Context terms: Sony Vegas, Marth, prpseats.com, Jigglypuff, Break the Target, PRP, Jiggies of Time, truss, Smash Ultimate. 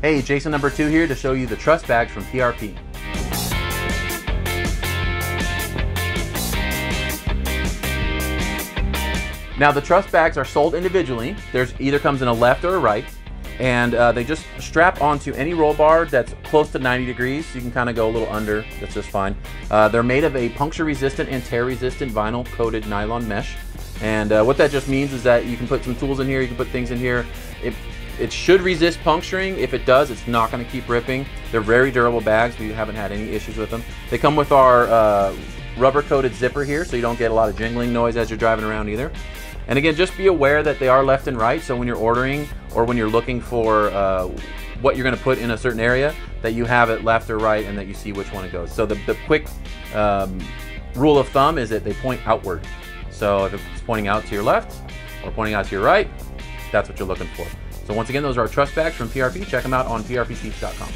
Hey, Jason number 2 here to show you the truss bags from PRP. Now the truss bags are sold individually. There's either comes in a left or a right, and they just strap onto any roll bar that's close to 90 degrees. You can kind of go a little under, that's just fine. They're made of a puncture resistant and tear resistant vinyl coated nylon mesh. And what that just means is that you can put some tools in here, you can put things in here. It should resist puncturing. If it does, it's not gonna keep ripping. They're very durable bags. We haven't had any issues with them. They come with our rubber coated zipper here, so you don't get a lot of jingling noise as you're driving around either. And again, just be aware that they are left and right, so when you're ordering or when you're looking for what you're gonna put in a certain area, that you have it left or right and that you see which one it goes. So the quick rule of thumb is that they point outward. So if it's pointing out to your left or pointing out to your right, that's what you're looking for. So once again, those are our truss bags from PRP. Check them out on prpseats.com.